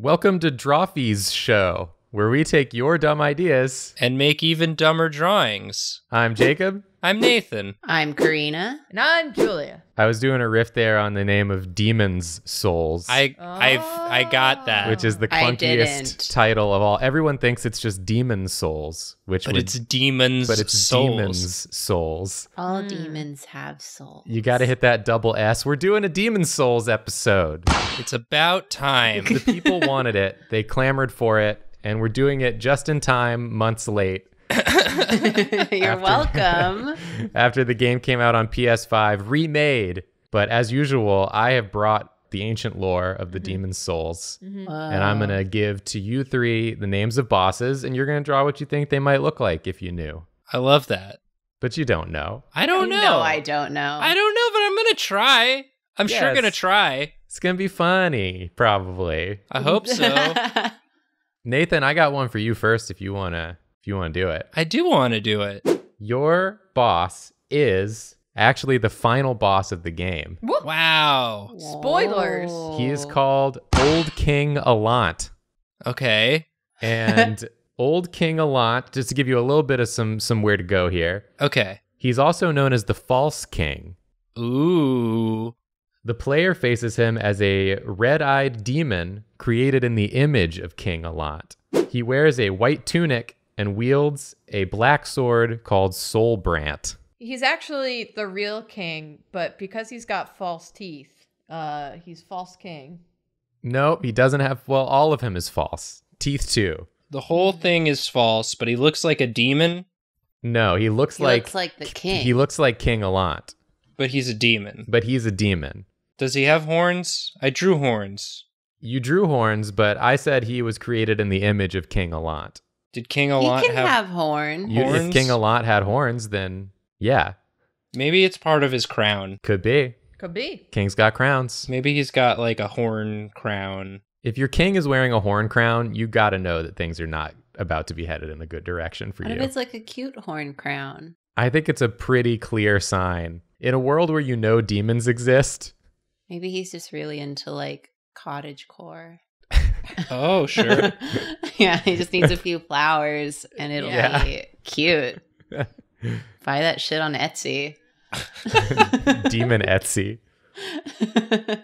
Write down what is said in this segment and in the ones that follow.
Welcome to Drawfee's show, where we take your dumb ideas and make even dumber drawings. I'm Jacob. I'm Nathan. I'm Karina. And I'm Julia. I was doing a riff there on the name of Demon's Souls. I got that. Which is the clunkiest title of all. Everyone thinks it's just Demon's Souls, but it's Demon's Souls. All demons have souls. You got to hit that double S. We're doing a Demon's Souls episode. It's about time. The people wanted it. They clamored for it, and we're doing it just in time, months late. You're welcome. After the game came out on PS5, remade. But as usual, I have brought the ancient lore of the Demon's Souls. And I'm going to give to you three the names of bosses, and you're going to draw what you think they might look like if you knew. I love that. But you don't know. I don't know. No, I don't know. I don't know, but I'm going to try. I'm sure going to try. It's going to be funny, probably. I hope so. Nathan, I got one for you first if you want to. If you want to do it. I do want to do it. Your boss is actually the final boss of the game. Whoa. Wow. Spoilers. He is called Old King Allant. Okay. And Old King Allant, just to give you a little bit of some where to go here. Okay. He's also known as the False King. Ooh. The player faces him as a red-eyed demon created in the image of King Allant. He wears a white tunic and wields a black sword called Soulbrandt. He's actually the real king, but because he's got false teeth, he's false king. Nope, he doesn't have, well, all of him is false. Teeth too. The whole thing is false, but he looks like a demon? No, he looks like the king. He looks like King Allant. But he's a demon. Does he have horns? I drew horns. You drew horns, but I said he was created in the image of King Allant. Did King Allant have horns? If King Allant had horns, then yeah. Maybe it's part of his crown. Could be. Could be. King's got crowns. Maybe he's got like a horn crown. If your king is wearing a horn crown, you got to know that things are not about to be headed in a good direction for you. What if it's like a cute horn crown? I think it's a pretty clear sign. In a world where you know demons exist. Maybe he's just really into like cottagecore. Oh, sure. Yeah, he just needs a few flowers and it'll be cute. Buy that shit on Etsy. Demon Etsy.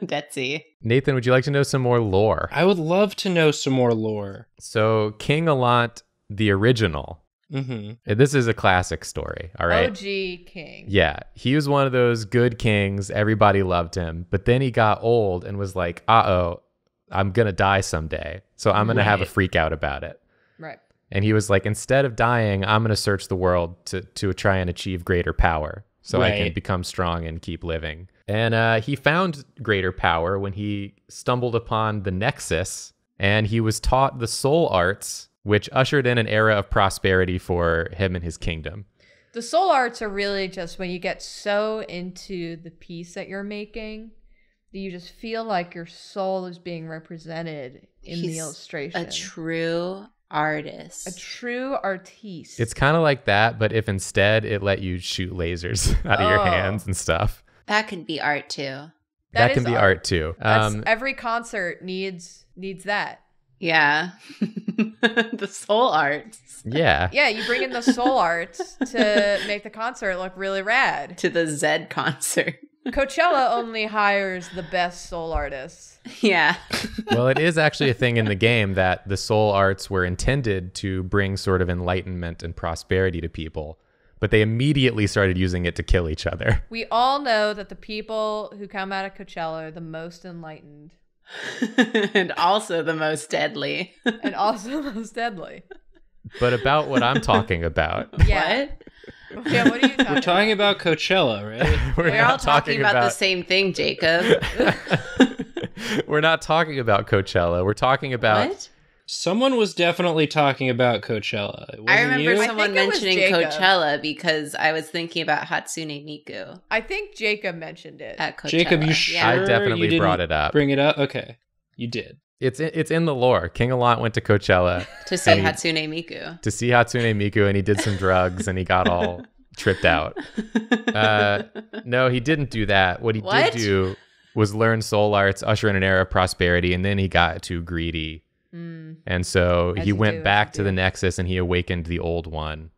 Detsy. Nathan, would you like to know some more lore? I would love to know some more lore. So, King Allant, the original. This is a classic story, all right? OG king. Yeah, he was one of those good kings. Everybody loved him. But then he got old and was like, uh-oh. I'm going to die someday, so I'm going to have a freak out about it. Right. And he was like, instead of dying, I'm going to search the world to try and achieve greater power so I can become strong and keep living. And he found greater power when he stumbled upon the Nexus, and he was taught the soul arts, which ushered in an era of prosperity for him and his kingdom. The soul arts are really just when you get so into the piece that you're making, you just feel like your soul is being represented in the illustration. A true artist. A true artiste. It's kind of like that, but if instead it let you shoot lasers out of your hands and stuff. That can be art too. That can be art too. Every concert needs that. Yeah. The soul arts. Yeah. Yeah, you bring in the soul arts to make the concert look really rad. To the Zed concert. Coachella only hires the best soul artists. Yeah. Well, it is actually a thing in the game that the soul arts were intended to bring sort of enlightenment and prosperity to people, but they immediately started using it to kill each other. We all know that the people who come out of Coachella are the most enlightened. And also the most deadly. And also the most deadly. But about what I'm talking about. Yeah. What? Yeah, what are you talking about? We're talking about Coachella, right? We're all talking about the same thing, Jacob. We're not talking about Coachella. We're talking about... What? Someone was definitely talking about Coachella. I remember someone mentioning Coachella because I was thinking about Hatsune Miku. I think Jacob mentioned it. At Coachella. Jacob, you sure? I definitely brought it up. Bring it up? Okay. You did. It's in the lore. King Allant went to Coachella to see Hatsune Miku. To see Hatsune Miku, and he did some drugs, and he got all tripped out. No, he didn't do that. What he did do was learn soul arts, usher in an era of prosperity, and then he got too greedy And so he went back to the Nexus and he awakened the old one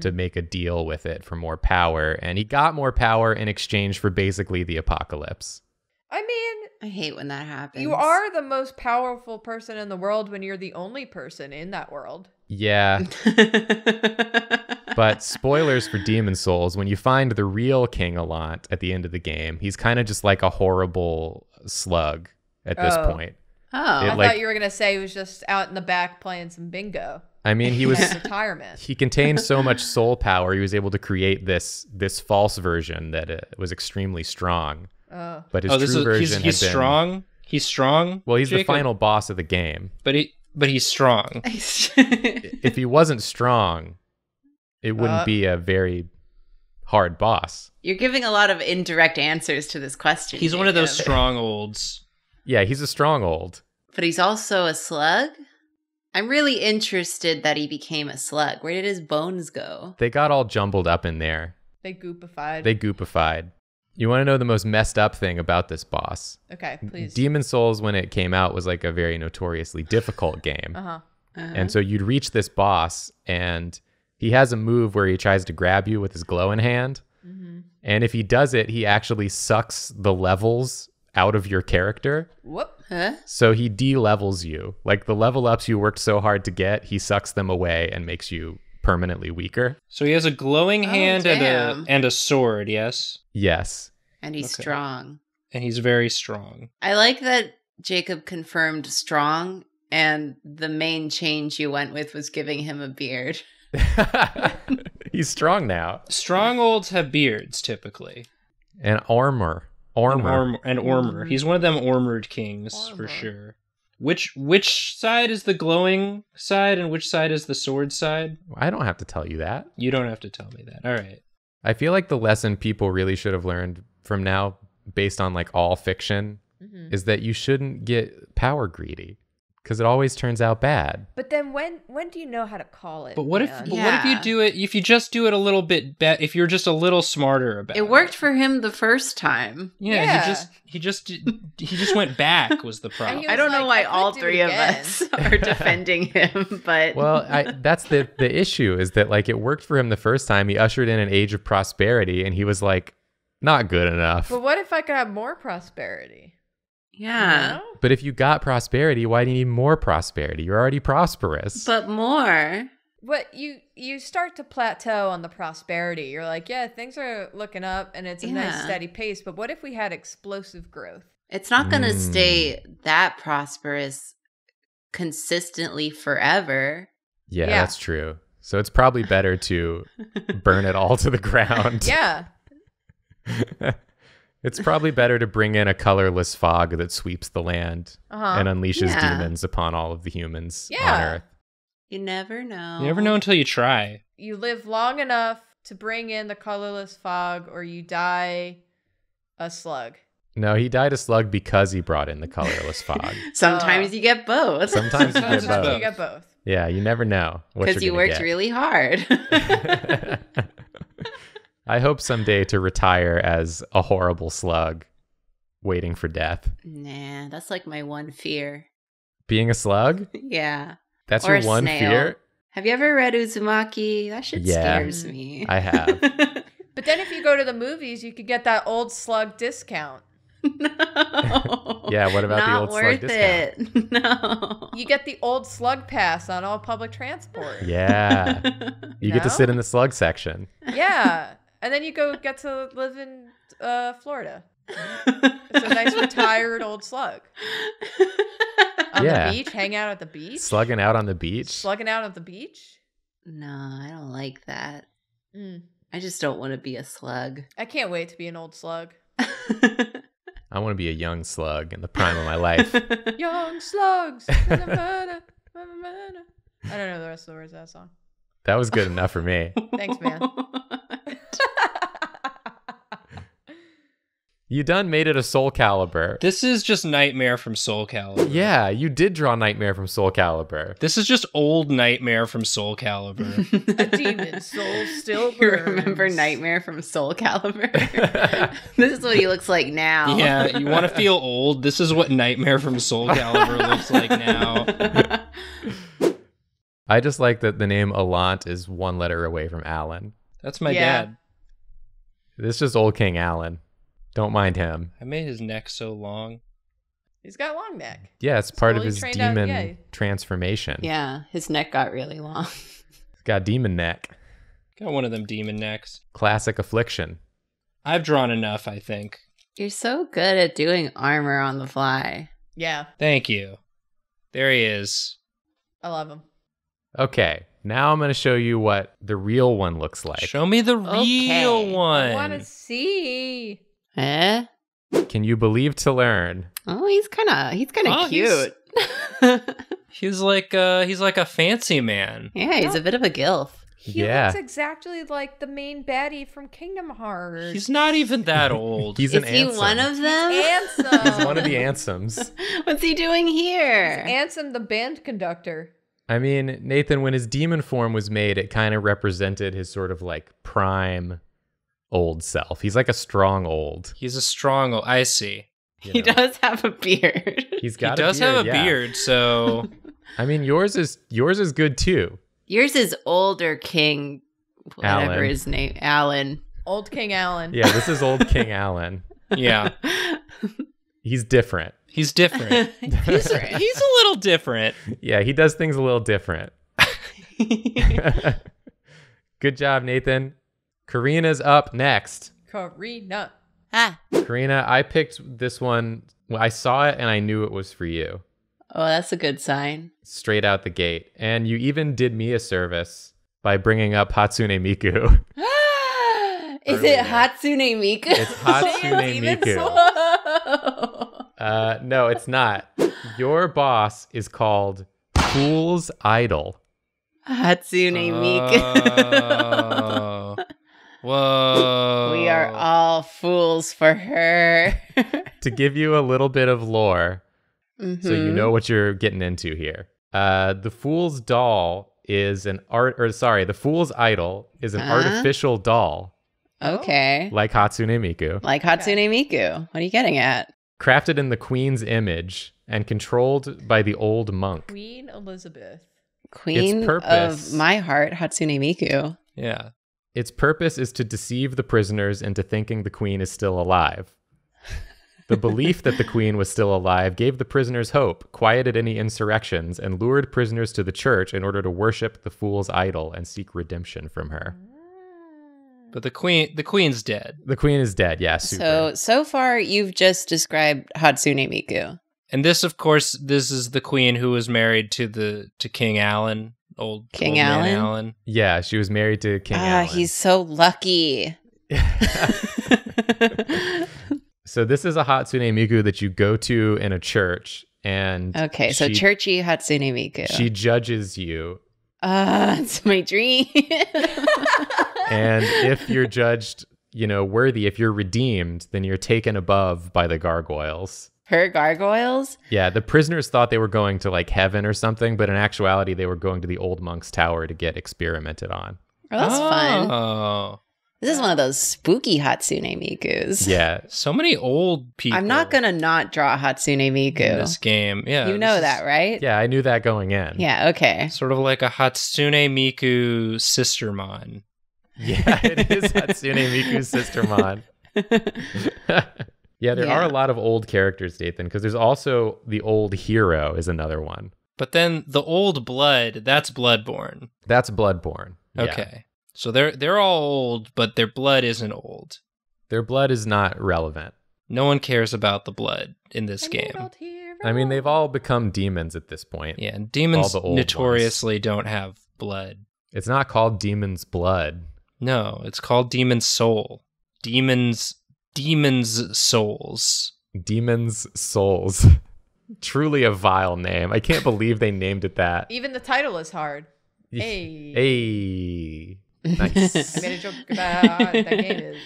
to make a deal with it for more power. And he got more power in exchange for basically the apocalypse. I mean, I hate when that happens. You are the most powerful person in the world when you're the only person in that world. Yeah. But spoilers for Demon's Souls, when you find the real King Allant at the end of the game, he's kind of just like a horrible slug at this point. Oh, I thought you were going to say he was just out in the back playing some bingo. I mean, he was retirement. He contained so much soul power, he was able to create this false version that was extremely strong. Oh. But his true version he's had been strong. He's strong. Well, he's the final boss of the game. But he's strong. If he wasn't strong, it wouldn't be a very hard boss. You're giving a lot of indirect answers to this question. He's one of those strong olds. Yeah, he's a strong old. But he's also a slug? I'm really interested that he became a slug. Where did his bones go? They got all jumbled up in there. They goopified. You want to know the most messed up thing about this boss? Okay, please. Demon's Souls, when it came out, was like a very notoriously difficult game. And so you'd reach this boss and he has a move where he tries to grab you with his glowing hand. And if he does it, he actually sucks the levels out of your character. So he de-levels you. Like the level ups you worked so hard to get, he sucks them away and makes you permanently weaker. So he has a glowing hand and a sword, yes? Yes. And he's strong. And he's very strong. I like that Jacob confirmed strong, and the main change you went with was giving him a beard. He's strong now. Strong olds have beards typically. And armor. Ormer. He's one of them armored kings for sure. Which side is the glowing side and which side is the sword side? I don't have to tell you that. You don't have to tell me that. All right. I feel like the lesson people really should have learned from now, based on like all fiction, is that you shouldn't get power greedy. Because it always turns out bad. But then when do you know how to call it? But what if what if you do it, if you just do it a little bit better, if you're just a little smarter about it? It worked for him the first time. Yeah. he just went back was the problem. I don't know why all three of us are defending him, but well, that's the issue is that like it worked for him the first time. He ushered in an age of prosperity and he was like, not good enough. But what if I could have more prosperity? Yeah. But if you got prosperity, why do you need more prosperity? You're already prosperous. But more. What you start to plateau on the prosperity. You're like, yeah, things are looking up and it's a nice steady pace. But what if we had explosive growth? It's not going to stay that prosperous consistently forever. Yeah, that's true. So it's probably better to burn it all to the ground. Yeah. It's probably better to bring in a colorless fog that sweeps the land and unleashes demons upon all of the humans on Earth. You never know. You never know until you try. You live long enough to bring in the colorless fog or you die a slug. No, he died a slug because he brought in the colorless fog. Sometimes you get both. Sometimes you get both. Sometimes you get both. Yeah, you never know what you're gonna get. Because you worked really hard. I hope someday to retire as a horrible slug waiting for death. Nah, that's like my one fear. Being a slug? Yeah. That's or your one snail. Fear? Have you ever read Uzumaki? That shit scares me. I have. But then if you go to the movies, you could get that old slug discount. No. Yeah, what about the old slug discount? No. You get the old slug pass on all public transport. Yeah. You get to sit in the slug section. Yeah. And then you go get to live in Florida. It's a nice retired old slug. On the beach, hang out at the beach. Slugging out on the beach. Slugging out at the beach? No, I don't like that. I just don't want to be a slug. I can't wait to be an old slug. I want to be a young slug in the prime of my life. Young slugs. I don't know the rest of the words of that song. That was good enough for me. Thanks, man. You done made it a Soul Calibur. This is just Nightmare from Soul Calibur. Yeah, you did draw Nightmare from Soul Calibur. This is just old Nightmare from Soul Calibur. A demon's soul still burns. You remember Nightmare from Soul Calibur? This is what he looks like now. Yeah, you want to feel old? This is what Nightmare from Soul Calibur looks like now. I just like that the name Allant is one letter away from Alan. That's my dad. This is Old King Allant. Don't mind him. I made his neck so long. He's got a long neck. Yeah, it's part of his demon transformation. Yeah, his neck got really long. He's got demon neck. Got one of them demon necks. Classic affliction. I've drawn enough, I think. You're so good at doing armor on the fly. Yeah. Thank you. There he is. I love him. Okay, now I'm going to show you what the real one looks like. Show me the real one. I want to see. Eh? Can you believe to learn? Oh, he's kind of cute. He's like a fancy man. Yeah, he's a bit of a gilf. He looks exactly like the main baddie from Kingdom Hearts. He's not even that old. Is he one of them? Ansem. He's one of the Ansems. What's he doing here? He's Ansem, the band conductor. I mean, Nathan, when his demon form was made, it kind of represented his sort of like prime old self. He's like a strong old. He's a strong old. I see. He does have a beard. He does have a beard, so I mean yours is good too. Yours is older King whatever Alan. His name. Alan. Old King Allant. Yeah, this is Old King Allant. Yeah. He's different. He's a little different. Yeah, he does things a little different. Good job, Nathan. Karina's up next. Karina. Ah. Karina, I picked this one. I saw it and I knew it was for you. Oh, that's a good sign. Straight out the gate. And you even did me a service by bringing up Hatsune Miku. Is it Hatsune Miku? It's Hatsune Miku. No, it's not. Your boss is called Fool's Idol. Hatsune Miku. Whoa. We are all fools for her. To give you a little bit of lore, so you know what you're getting into here. The Fool's Doll is an the Fool's Idol is an artificial doll. Okay. Like Hatsune Miku. What are you getting at? Crafted in the Queen's image and controlled by the old monk. Queen Elizabeth. Queen of my heart, Hatsune Miku. Yeah. Its purpose is to deceive the prisoners into thinking the queen is still alive. The belief that the queen was still alive gave the prisoners hope, quieted any insurrections, and lured prisoners to the church in order to worship the Fool's Idol and seek redemption from her. But the queen's dead. The queen is dead, yeah, super. So far, you've just described Hatsune Miku. And this, of course, this is the queen who was married to King Allant. Old King Allant? Yeah, she was married to King Allant. He's so lucky. So this is a Hatsune Miku that you go to in a church. And okay, so churchy Hatsune Miku. She judges you. It's my dream. And if you're judged, worthy, if you're redeemed, then you're taken above by the gargoyles. Her gargoyles? Yeah, the prisoners thought they were going to like heaven or something, but in actuality, they were going to the old monk's tower to get experimented on. Oh, that's fun. This is one of those spooky Hatsune Mikus. Yeah, so many old people. I'm not going to not draw Hatsune Miku. In this game, yeah. You know that, right? Yeah, I knew that going in. Yeah, okay. Sort of like a Hatsune Miku Sistermon. Yeah, it is Hatsune Miku's Sistermon. Yeah, there are a lot of old characters, Nathan, because there's also the old hero is another one. But then the old blood, that's Bloodborne. That's Bloodborne. Yeah. Okay. So they're all old, but their blood isn't old. Their blood is not relevant. No one cares about the blood in this game. I mean, they've all become demons at this point. Yeah, and demons notoriously don't have blood. It's not called Demon's Blood. No, it's called Demon's Soul. Demon's Souls. Truly a vile name. I can't believe they named it that. Even the title is hard. Hey. Nice. I made a joke about how hard that game is.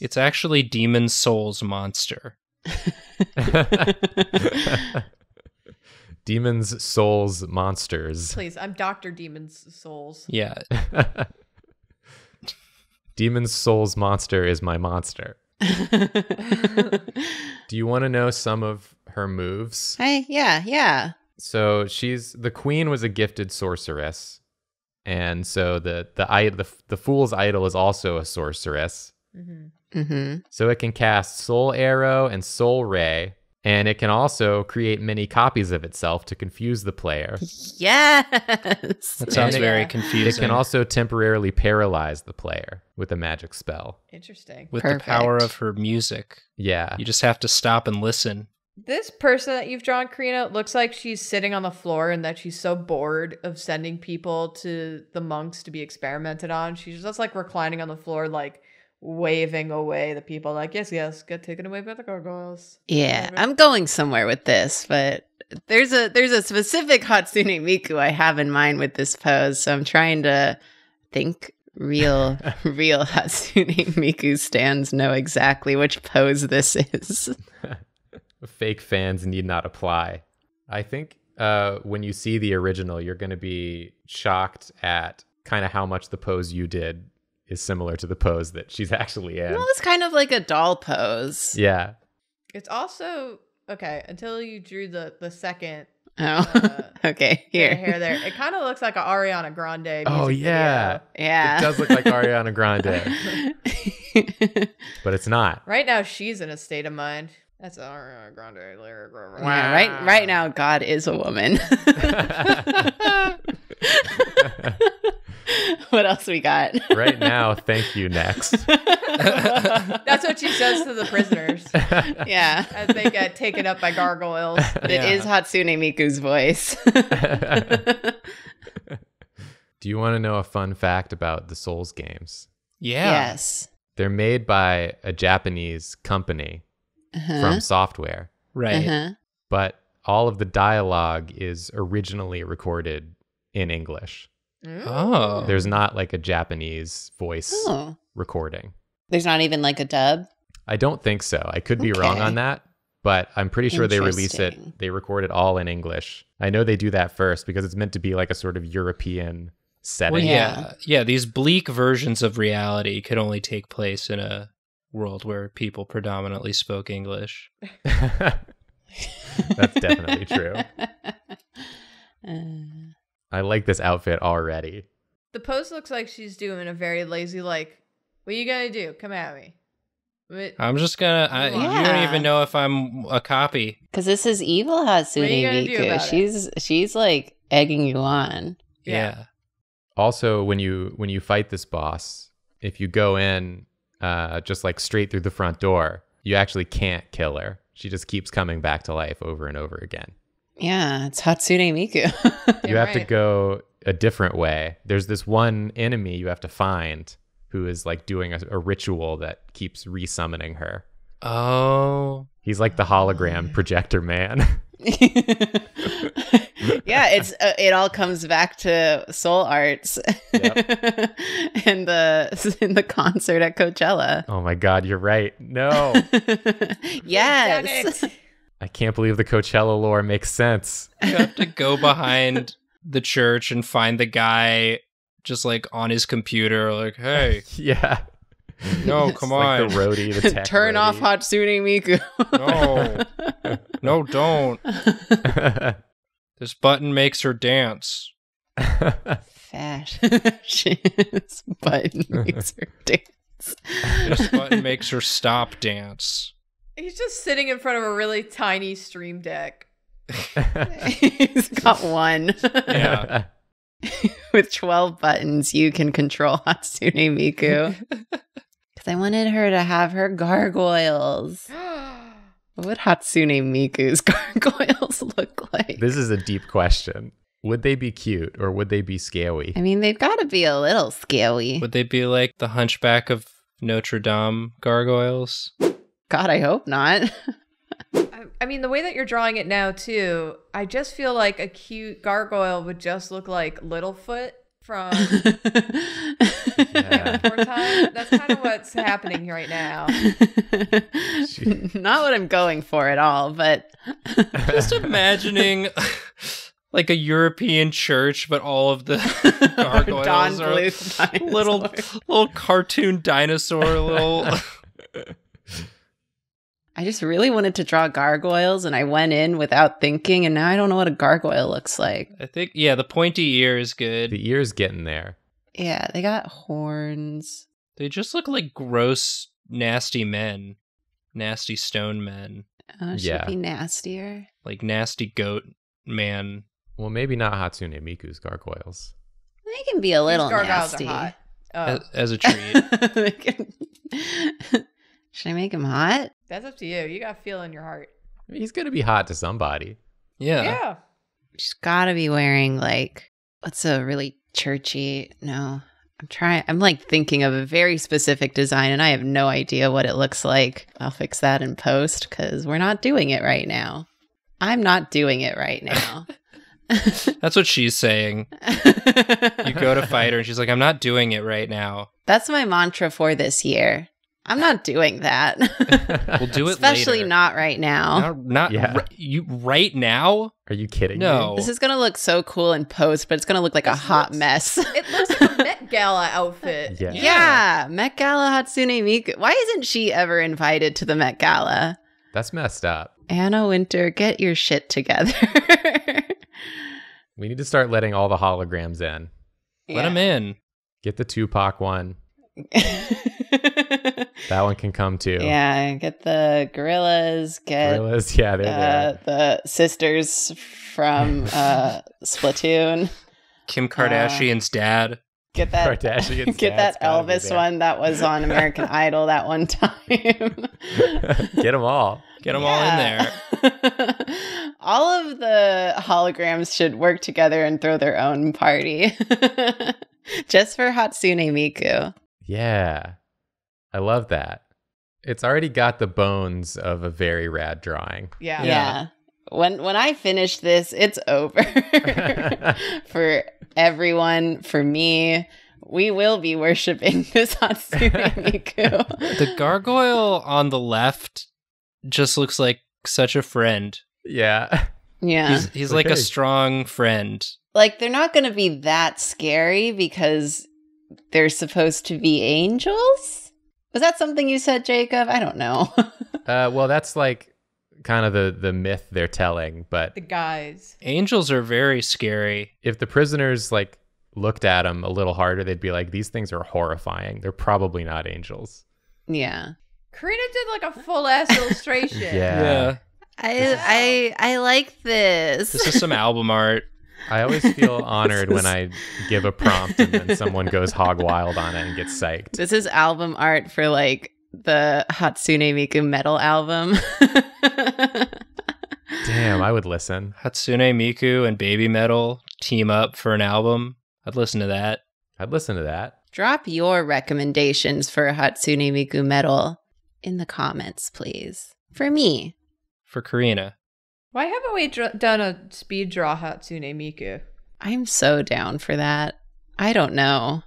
It's actually Demon's Souls Monster. Demon's Souls Monsters. Please, I'm Dr. Demon's Souls. Yeah. Demon's Souls Monster is my monster. Do you want to know some of her moves? Hey, yeah. So the queen was a gifted sorceress. And so the Fool's Idol is also a sorceress. Mm-hmm. Mm-hmm. So it can cast Soul Arrow and Soul Ray, and it can also create many copies of itself to confuse the player. Yes! That sounds very confusing. It can also temporarily paralyze the player with a magic spell. Interesting. With the power of her music. Yeah. You just have to stop and listen. This person that you've drawn, Karina, looks like she's sitting on the floor and that she's so bored of sending people to the monks to be experimented on. She's just like reclining on the floor, like waving away the people, like, yes, get taken away by the gargoyles. Yeah, I'm going somewhere with this, but there's a specific Hatsune Miku I have in mind with this pose, so I'm trying to think real Hatsune Miku stands know exactly which pose this is. Fake fans need not apply. I think when you see the original, you're going to be shocked at kind of how much the pose you did is similar to the pose that she's actually in. Well, it's kind of like a doll pose. Yeah. It's also, okay, until you drew the second. Oh, okay, here. Hair there. It kind of looks like an Ariana Grande music video. Yeah. It does look like Ariana Grande. But it's not. Right now, she's in a state of mind. That's Ariana Grande lyric. Yeah, right now, God is a woman. What else we got? Right now, thank you, next. That's what she says to the prisoners. Yeah. As they get taken up by gargoyles. But it is Hatsune Miku's voice. Do you want to know a fun fact about the Souls games? Yeah. Yes. They're made by a Japanese company. From Software. Right. But all of the dialogue is originally recorded in English. Oh. There's not like a Japanese voice recording. There's not even like a dub? I don't think so. I could be wrong on that, but I'm pretty sure they release it. They record it all in English. I know they do that first because it's meant to be like a sort of European setting. Well, yeah, these bleak versions of reality could only take place in a world where people predominantly spoke English. That's definitely true. I like this outfit already. The pose looks like she's doing a very lazy, like, what are you gonna do? Come at me. I'm just gonna. You don't even know if I'm a copy. Because this is evil Hatsune Miku. She's like egging you on. Yeah. Also, when you fight this boss, if you go in. Just like straight through the front door, you actually can't kill her. She just keeps coming back to life over and over again. Yeah, it's Hatsune Miku. You have to go a different way. There's this one enemy you have to find who is like doing a ritual that keeps re-summoning her. Oh. He's like the hologram projector man. Yeah, it all comes back to Soul Arts. Yep. And in the concert at Coachella. Oh my God, you're right. No. Yes. I can't believe the Coachella lore makes sense. You have to go behind the church and find the guy just like on his computer, like, hey. Yeah. No, come on. Like the roadie, the tech Turn roadie. Off Hatsune Miku. No. No, don't. This button makes her dance. Fashion. This button makes her dance. This button makes her stop dance. He's just sitting in front of a really tiny stream deck. He's got one. Yeah. With 12 buttons, you can control Hatsune Miku. Because I wanted her to have her gargoyles. What would Hatsune Miku's gargoyles look like? This is a deep question. Would they be cute or would they be scary? I mean, they've got to be a little scary. Would they be like the Hunchback of Notre Dame gargoyles? God, I hope not. I mean, the way that you're drawing it now, too, I just feel like a cute gargoyle would just look like Littlefoot from more time. That's kind of what's happening right now. Not what I'm going for at all, but just imagining like a European church, but all of the gargoyles are little cartoon dinosaur I just really wanted to draw gargoyles, and I went in without thinking, and now I don't know what a gargoyle looks like. I think, yeah, the pointy ear is good. The ear's getting there. Yeah, they got horns. They just look like gross, nasty men. Nasty stone men. Oh, it should be nastier. Like nasty goat man. Well, maybe not Hatsune Miku's gargoyles. They can be a little nasty. As a treat. Should I make him hot? That's up to you. You got to feel in your heart. He's going to be hot to somebody. Yeah. Yeah. She's got to be wearing like, what's a really churchy, no. I'm like thinking of a very specific design and I have no idea what it looks like. I'll fix that in post because we're not doing it right now. I'm not doing it right now. That's what she's saying. You go to fight her and she's like, I'm not doing it right now. That's my mantra for this year. I'm not doing that. We'll do it especially later. Not right now. Right now? Are you kidding me? No. This is going to look so cool in post, but it's going to look like a hot mess. It looks like a Met Gala outfit. Yeah. Met Gala Hatsune Miku. Why isn't she ever invited to the Met Gala? That's messed up. Anna Wintour, get your shit together. We need to start letting all the holograms in. Yeah. Let them in. Get the Tupac one. That one can come too. Yeah, get the gorillas. Yeah, they're there. The sisters from Splatoon. Kim Kardashian's dad. Get that. Get that Elvis one that was on American Idol that one time. Get them all. Get them all in there. All of the holograms should work together and throw their own party, just for Hatsune Miku. Yeah. I love that. It's already got the bones of a very rad drawing. Yeah. When I finish this, it's over. For everyone, for me, we will be worshiping this Hatsune Miku. The gargoyle on the left just looks like such a friend. Yeah. He's like a strong friend. Like, they're not going to be that scary because they're supposed to be angels? Was that something you said, Jacob? I don't know. Well, that's like kind of the myth they're telling, but the guys. Angels are very scary. If the prisoners like looked at them a little harder, they'd be like, these things are horrifying. They're probably not angels. Yeah. Karina did like a full-ass illustration. Yeah. I like this. This is some album art. I always feel honored when I give a prompt and then someone goes hog wild on it and gets psyched. This is album art for like the Hatsune Miku metal album. Damn, I would listen. Hatsune Miku and Baby Metal team up for an album. I'd listen to that. Drop your recommendations for Hatsune Miku metal in the comments, please. For me. For Karina. Why haven't we done a speed draw Hatsune Miku? I'm so down for that. I don't know.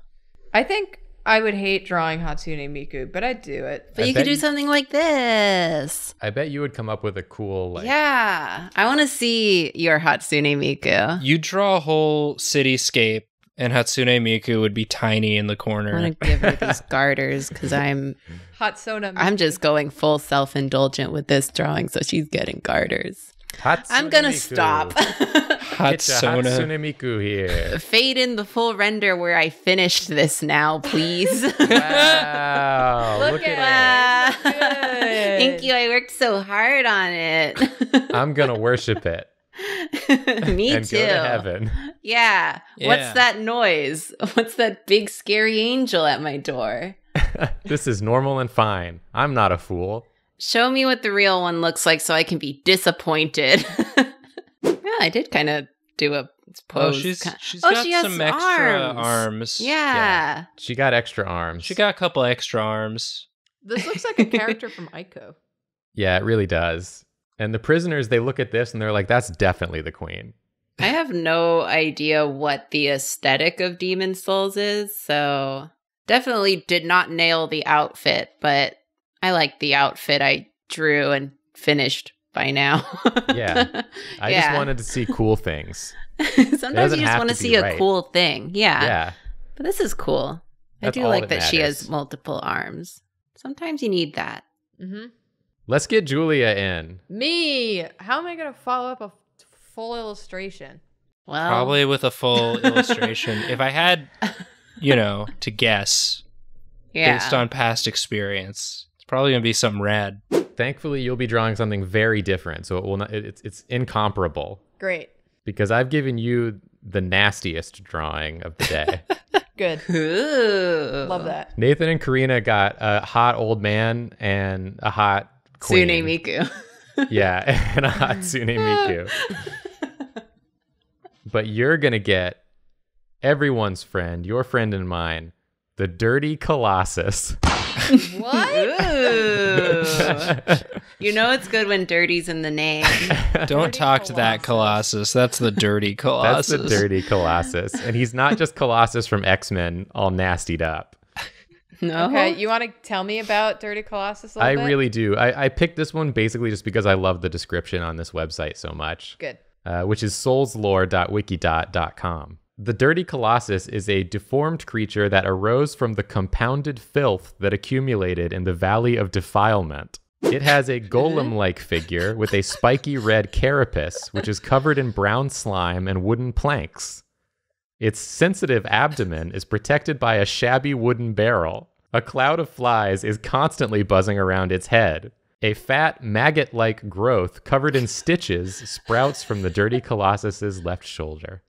I think I would hate drawing Hatsune Miku, but I'd do it. But you could do something like this. I bet you would come up with a cool, like... Yeah, I want to see your Hatsune Miku. You draw a whole cityscape, and Hatsune Miku would be tiny in the corner. I want to give her these garters, because I'm... Hatsune Miku. I'm just going full self-indulgent with this drawing, so she's getting garters. Hatsune I'm gonna Miku. Stop. Hatsune Miku here. Fade in the full render where I finished this now, please. Wow. Look at it. Thank you. I worked so hard on it. I'm gonna worship it. Me and too. Go to heaven. Yeah. What's that noise? What's that big scary angel at my door? This is normal and fine. I'm not a fool. Show me what the real one looks like so I can be disappointed. Yeah, I did kind of do a pose. Oh, she has some extra arms. Yeah. She got extra arms. She got a couple extra arms. This looks like a character from Ico. Yeah, it really does. And the prisoners, they look at this and they're like, that's definitely the queen. I have no idea what the aesthetic of Demon's Souls is, so definitely did not nail the outfit, but I like the outfit I drew and finished by now. Yeah. I just wanted to see cool things. Sometimes you just want to see a cool thing. Yeah. Yeah. But this is cool. That's I do like that she has multiple arms. Sometimes you need that. Mm-hmm. Let's get Julia in. Me? How am I going to follow up a full illustration? Well, probably with a full illustration. If I had, to guess based on past experience, it's probably going to be something rad. Thankfully, you'll be drawing something very different, so it will not. It's incomparable. Great. Because I've given you the nastiest drawing of the day. Good. Ooh. Love that. Nathan and Karina got a hot old man and a hot queen. Hatsune Miku. Yeah, and a Hatsune Miku. But you're going to get everyone's friend, your friend and mine, the Dirty Colossus. What? You know it's good when dirty's in the name. Don't talk to that Colossus. That's the Dirty Colossus. That's the Dirty Colossus. And he's not just Colossus from X-Men all nastied up. No. Okay, you want to tell me about Dirty Colossus a little bit? I really do. I picked this one basically just because I love the description on this website so much. Good. Which is soulslore.wiki.com. The Dirty Colossus is a deformed creature that arose from the compounded filth that accumulated in the Valley of Defilement. It has a golem-like figure with a spiky red carapace, which is covered in brown slime and wooden planks. Its sensitive abdomen is protected by a shabby wooden barrel. A cloud of flies is constantly buzzing around its head. A fat, maggot-like growth covered in stitches sprouts from the Dirty Colossus's left shoulder.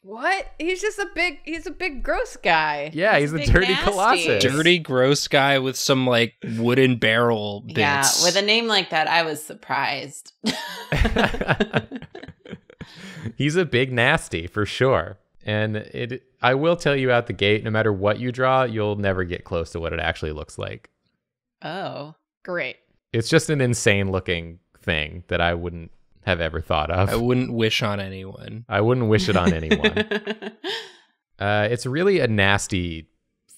What? He's just a big gross guy. Yeah, he's the Dirty Colossus. Dirty gross guy with some like wooden barrel bits. Yeah, with a name like that, I was surprised. He's a big nasty for sure. And I will tell you out the gate, no matter what you draw, you'll never get close to what it actually looks like. Oh, great. It's just an insane looking thing that I wouldn't have ever thought of. I wouldn't wish on anyone. I wouldn't wish it on anyone. It's really a nasty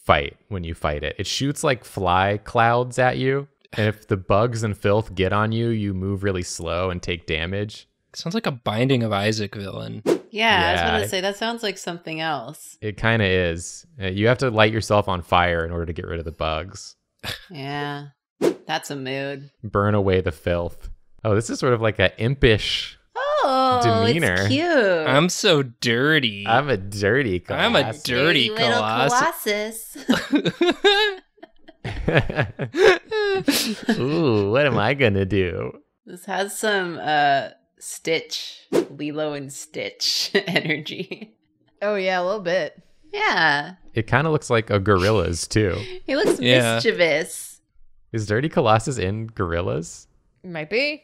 fight when you fight it. It shoots like fly clouds at you. And if the bugs and filth get on you, you move really slow and take damage. Sounds like a Binding of Isaac villain. Yeah, I was going to say, that sounds like something else. It kind of is. You have to light yourself on fire in order to get rid of the bugs. Yeah, that's a mood. Burn away the filth. Oh, this is sort of like an impish demeanor. It's cute. I'm so dirty. I'm a dirty Colossus. I'm a dirty Colossus. Ooh, what am I gonna do? This has some Lilo and Stitch energy. Oh yeah, a little bit. Yeah. It kind of looks like a gorilla's too. He looks mischievous. Is Dirty Colossus in Gorillas? Might be.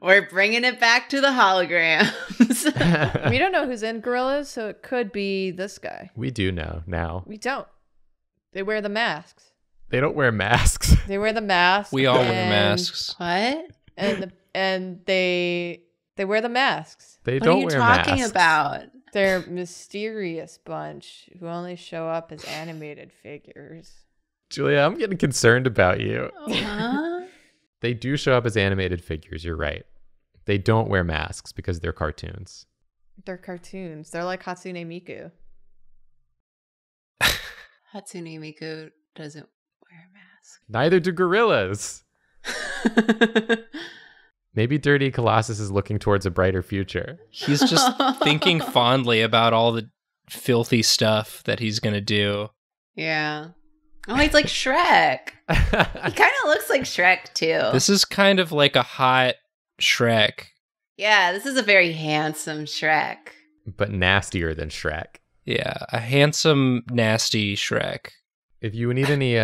We're bringing it back to the holograms. We don't know who's in Gorillas, so it could be this guy. We do know now. We don't. They wear the masks. They don't wear masks. They wear the masks. We all wear masks. What? And they wear the masks. They don't wear masks. What are you talking about? They're a mysterious bunch who only show up as animated figures. Julia, I'm getting concerned about you. Uh-huh. They do show up as animated figures. You're right. They don't wear masks because they're cartoons. They're cartoons. They're like Hatsune Miku. Hatsune Miku doesn't wear a mask. Neither do gorillas. Maybe Dirty Colossus is looking towards a brighter future. He's just thinking fondly about all the filthy stuff that he's going to do. Yeah. Oh, he's like Shrek. He kind of looks like Shrek, too. This is kind of like a hot Shrek. Yeah, this is a very handsome Shrek. But nastier than Shrek. Yeah, a handsome, nasty Shrek. If you need any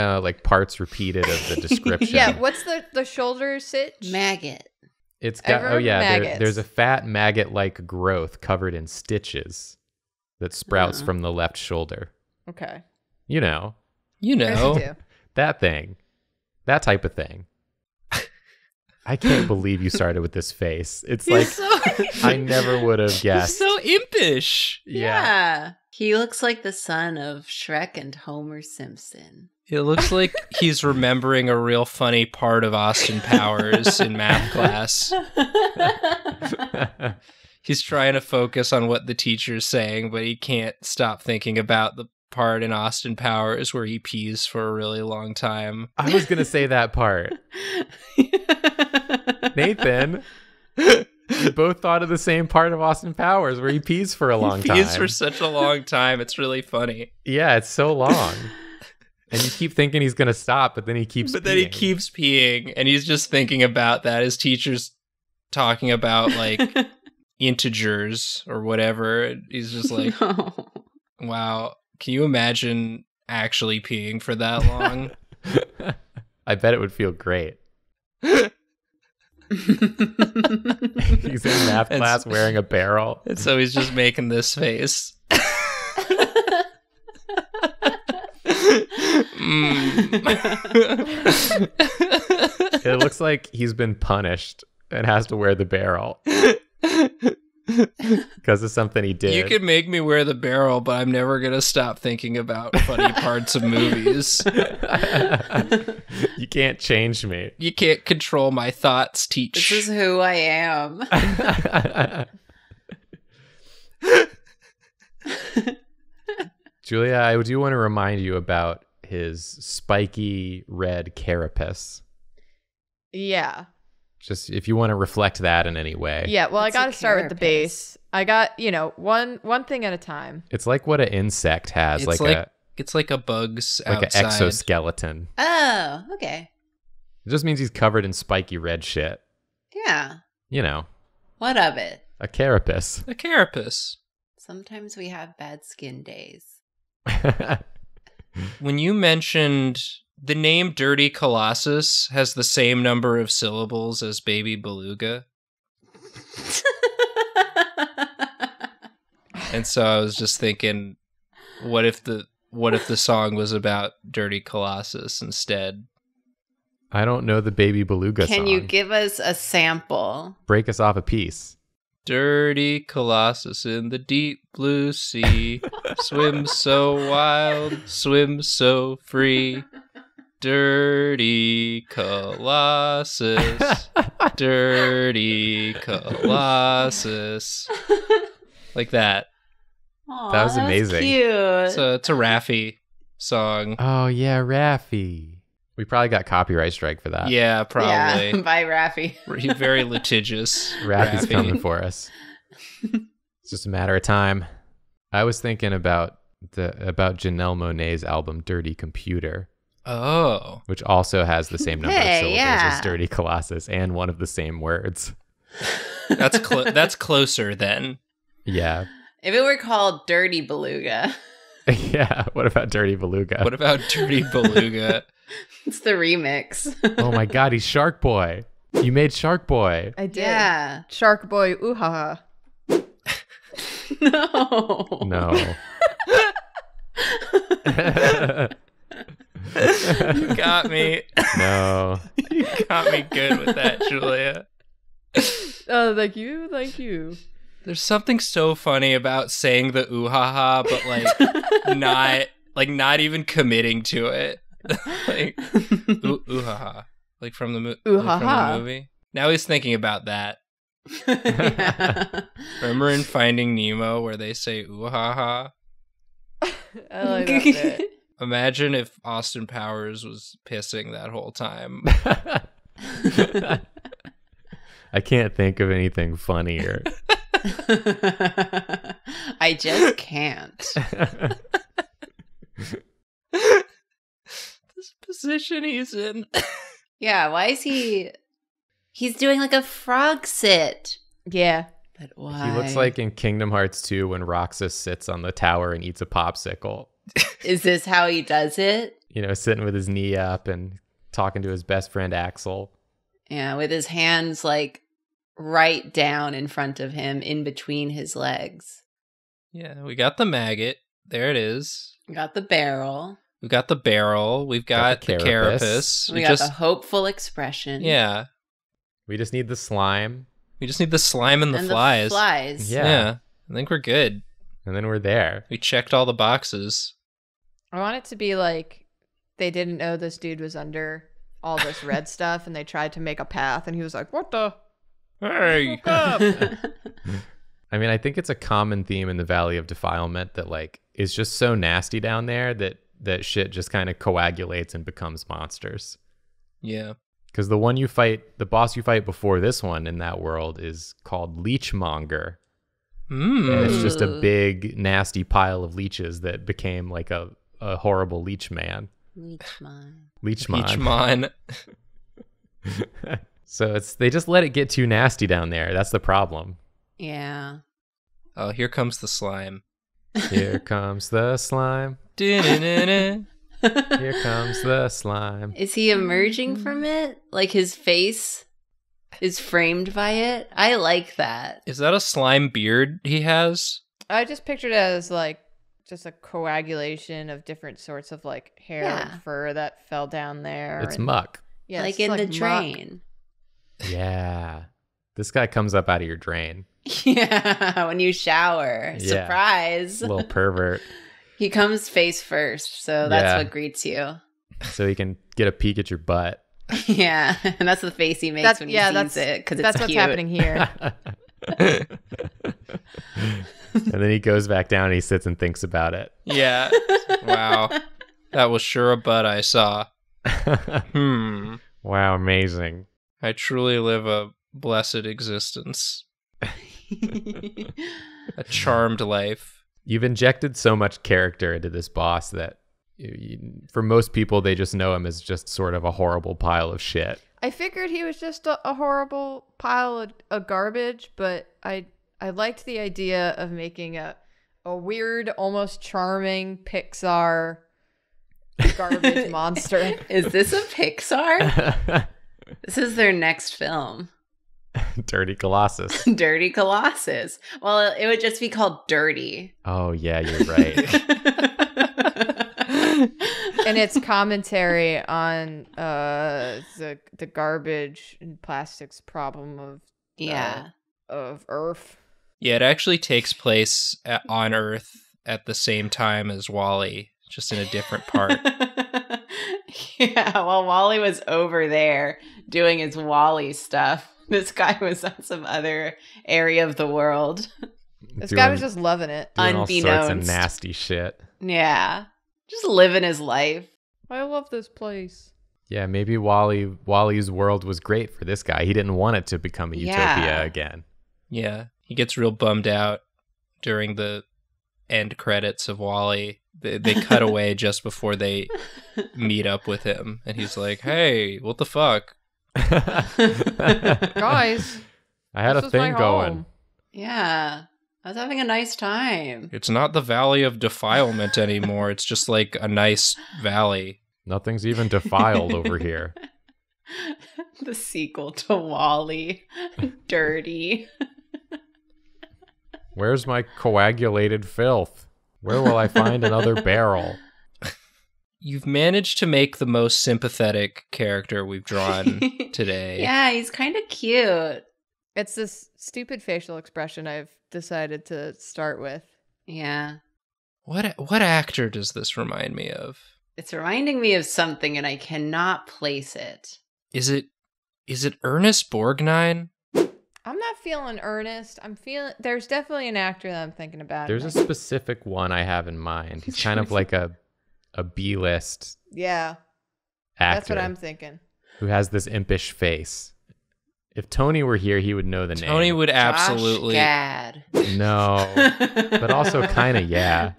parts repeated of the description. Yeah, what's the shoulder sitch? Maggot. It's got, there's a fat maggot-like growth covered in stitches that sprouts from the left shoulder. Okay. You know, that thing, that type of thing. I can't believe you started with this face. It's like, so, I never would have guessed. He's so impish. Yeah. He looks like the son of Shrek and Homer Simpson. It looks like he's remembering a real funny part of Austin Powers in math class. He's trying to focus on what the teacher's saying, but he can't stop thinking about the part in Austin Powers where he pees for a really long time. I was going to say that part. Nathan, we both thought of the same part of Austin Powers where he pees for a long time. He pees for such a long time. It's really funny. Yeah, it's so long. And you keep thinking he's going to stop, but then he keeps peeing. But then he keeps peeing, and he's just thinking about that. His teacher's talking about, like, integers or whatever. He's just like, no. Wow, can you imagine actually peeing for that long? I bet it would feel great. He's in math class wearing a barrel. And so he's just making this face. It looks like he's been punished and has to wear the barrel because of something he did. You could make me wear the barrel, but I'm never gonna stop thinking about funny parts of movies. You can't change me. You can't control my thoughts, teach. This is who I am. Julia, I do want to remind you about his spiky red carapace. Yeah. Just if you want to reflect that in any way. Yeah, well, I got to start with the base. I got, you know, one thing at a time. It's like what an insect has. It's like a bug's like outside. An exoskeleton. Oh, okay. It just means he's covered in spiky red shit. Yeah. You know. What of it? A carapace. A carapace. Sometimes we have bad skin days. When you mentioned the name Dirty Colossus has the same number of syllables as Baby Beluga. And so I was just thinking, what if the song was about Dirty Colossus instead? I don't know the Baby Beluga song. Can you give us a sample? Break us off a piece. Dirty Colossus in the deep blue sea, swims so wild, swims so free. Dirty Colossus, Dirty Colossus. Like that. Aww, that was amazing. Cute. So it's a Raffi song. Oh, yeah, Raffi. We probably got copyright strike for that. Yeah, probably. Yeah, by Raffi. He's very litigious. Raffi's coming for us. It's just a matter of time. I was thinking about Janelle Monáe's album Dirty Computer. Oh. Which also has the same number of syllables as Dirty Colossus and one of the same words. That's closer then. Yeah. If it were called Dirty Beluga. Yeah, what about Dirty Beluga? What about Dirty Beluga? It's the remix. Oh my god, he's Shark Boy. You made Shark Boy. I did. Yeah. Shark Boy, ooh ha ha. No. No. You got me. No. You got me good with that, Julia. Oh, thank you, thank you. There's something so funny about saying the ooh ha ha, but not even committing to it. Like ooh ha ha, like from the movie. Now he's thinking about that. Yeah. Remember in Finding Nemo where they say ooh ha ha? I like that bit. Imagine if Austin Powers was pissing that whole time. I can't think of anything funnier. I just can't. This position he's in. Yeah, why is he... He's doing like a frog sit. Yeah. But why? He looks like in Kingdom Hearts 2 when Roxas sits on the tower and eats a popsicle. Is this how he does it? You know, sitting with his knee up and talking to his best friend, Axel. Yeah, with his hands like right down in front of him in between his legs. Yeah, we got the maggot. There it is. We got the barrel. We got the barrel. We've got the carapace. We got the hopeful expression. Yeah. We just need the slime. We just need the slime and the flies. Yeah. I think we're good. And then we're there. We checked all the boxes. I want it to be like they didn't know this dude was under all this red stuff, and they tried to make a path, and he was like, what the? Hey! I mean, I think it's a common theme in the Valley of Defilement that like is just so nasty down there that that shit just kind of coagulates and becomes monsters. Yeah. Because the one you fight, the boss you fight before this one in that world is called Leechmonger. Mm. And it's just a big, nasty pile of leeches that became like a horrible leech man. Leechmon. So it's they just let it get too nasty down there. That's the problem. Yeah. Oh, here comes the slime. Here comes the slime. Here comes the slime. Is he emerging from it? Like his face is framed by it? I like that. Is that a slime beard he has? I just pictured it as like just a coagulation of different sorts of like hair and fur that fell down there. It's muck. Yeah, like in like the drain. Yeah. This guy comes up out of your drain. Yeah, when you shower. Yeah. Surprise. Little pervert. He comes face first, so that's what greets you. So he can get a peek at your butt. Yeah, and that's the face he makes when he sees it, because it's cute. That's what's happening here. And then he goes back down and he sits and thinks about it. Yeah. Wow. That was sure a butt I saw. Wow, amazing. I truly live a blessed existence. A charmed life. You've injected so much character into this boss that for most people, they just know him as just sort of a horrible pile of shit. I figured he was just a horrible pile of garbage, but I liked the idea of making a weird, almost charming Pixar garbage monster. Is this a Pixar? This is their next film. Dirty Colossus. Dirty Colossus. Well, it would just be called Dirty. Oh, yeah, you're right. And it's commentary on the garbage and plastics problem of Earth. Yeah, it actually takes place on Earth at the same time as WALL-E, just in a different part. Yeah, well, WALL-E was over there doing his WALL-E stuff. This guy was on some other area of the world. This guy was just loving it. Unbeknownst. All sorts of nasty shit. Yeah. Just living his life. I love this place. Yeah, maybe WALL-E's world was great for this guy. He didn't want it to become a utopia again. Yeah. He gets real bummed out during the end credits of WALL-E. They cut away just before they meet up with him. And he's like, hey, what the fuck? Guys, I had a thing going. Yeah, I was having a nice time. It's not the Valley of Defilement anymore. It's just like a nice valley. Nothing's even defiled over here. The sequel to WALL-E. Dirty. Where's my coagulated filth? Where will I find another barrel? You've managed to make the most sympathetic character we've drawn today. Yeah, he's kind of cute. It's this stupid facial expression I've decided to start with. Yeah. What actor does this remind me of? It's reminding me of something and I cannot place it. Is it Ernest Borgnine? I'm not feeling Ernest. There's definitely an actor that I'm thinking about. There's a specific one I have in mind. He's kind of like a B-list actor. That's what I'm thinking. Who has this impish face. If Tony were here, he would know the name. Tony would absolutely. Josh Gad. No. But also kind of, yeah.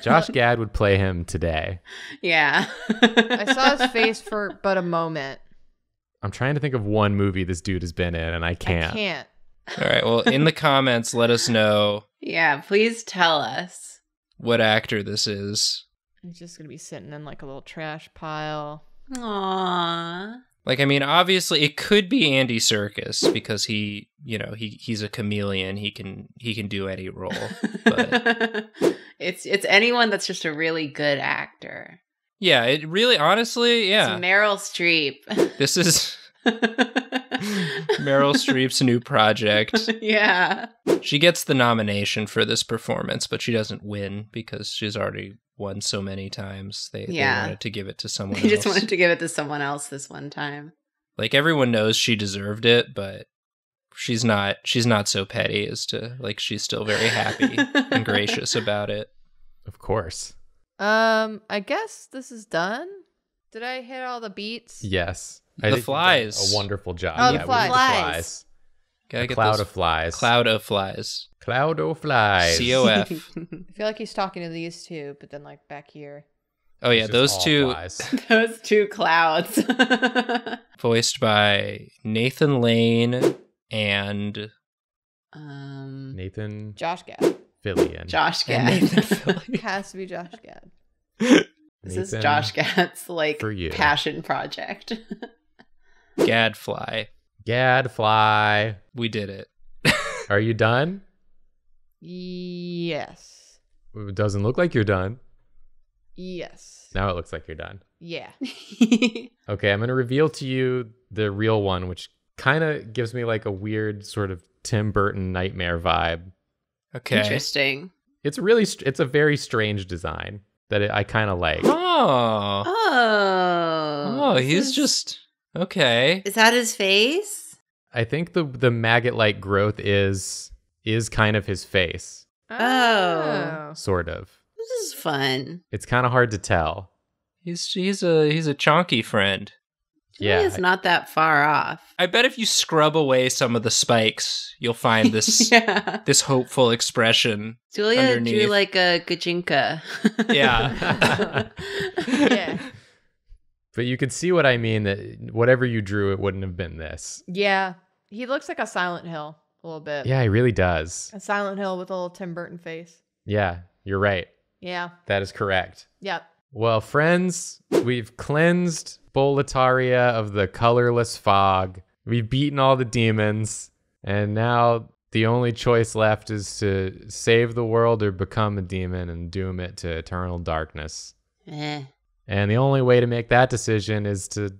Josh Gad would play him today. Yeah. I saw his face for but a moment. I'm trying to think of one movie this dude has been in, and I can't. All right, well, in the comments, let us know. Yeah, please tell us what actor this is. He's just gonna be sitting in like a little trash pile. Aww. Like, I mean, obviously it could be Andy Serkis because he, you know, he's a chameleon. He can do any role. But it's anyone that's just a really good actor. Yeah, it really, honestly, yeah. It's Meryl Streep. This is Meryl Streep's new project. Yeah. She gets the nomination for this performance, but she doesn't win because she's already won so many times. They wanted to give it to someone else. They just wanted to give it to someone else this one time. Like, everyone knows she deserved it, but she's not so petty as to, like, she's still very happy and gracious about it. Of course. I guess this is done. Did I hit all the beats? Yes. The flies. A wonderful job. Oh, yeah, the flies. Cloud of flies. Cloud of flies. COF. I feel like he's talking to these two, but then like back here. Oh yeah, those two clouds. Voiced by Nathan Lane and Josh Gad. Fillion. Josh Gad. It has to be Josh Gad. This is Josh Gad's like passion project. Gadfly. We did it. Are you done? Yes. It doesn't look like you're done. Yes. Now it looks like you're done. Yeah. Okay, I'm going to reveal to you the real one, which kind of gives me like a weird sort of Tim Burton nightmare vibe. Okay. Interesting. It's a very strange design that I kind of like. Oh, he's just, okay. Is that his face? I think the maggot-like growth is kind of his face. Oh. Sort of. This is fun. It's kind of hard to tell. He's a chonky friend. Yeah, it's not that far off. I bet if you scrub away some of the spikes, you'll find this this hopeful expression. Julia underneath. Drew like a gajinka. Yeah. Yeah. But you could see what I mean, that whatever you drew, it wouldn't have been this. Yeah. He looks like a Silent Hill a little bit. Yeah, he really does. A Silent Hill with a little Tim Burton face. Yeah, you're right. Yeah. That is correct. Yep. Well, friends, we've cleansed Boletaria of the colorless fog. We've beaten all the demons, and now the only choice left is to save the world or become a demon and doom it to eternal darkness. And the only way to make that decision is to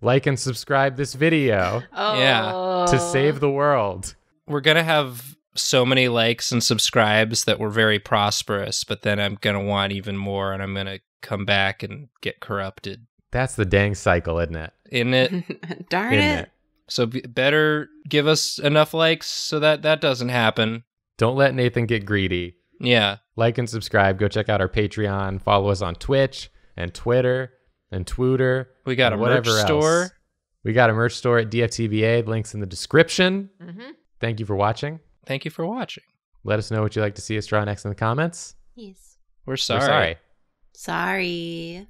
like and subscribe this video. Yeah. To save the world. We're gonna have so many likes and subscribes that we're very prosperous, but then I'm gonna want even more, and I'm gonna come back and get corrupted. That's the dang cycle, isn't it? Darn it. So better give us enough likes so that doesn't happen. Don't let Nathan get greedy. Yeah. Like and subscribe. Go check out our Patreon. Follow us on Twitch and Twitter and Twooter. We got a merch store. We got a merch store at DFTBA. Link's in the description. Mm-hmm. Thank you for watching. Thank you for watching. Let us know what you'd like to see us draw next in the comments. Yes. We're sorry. Sorry.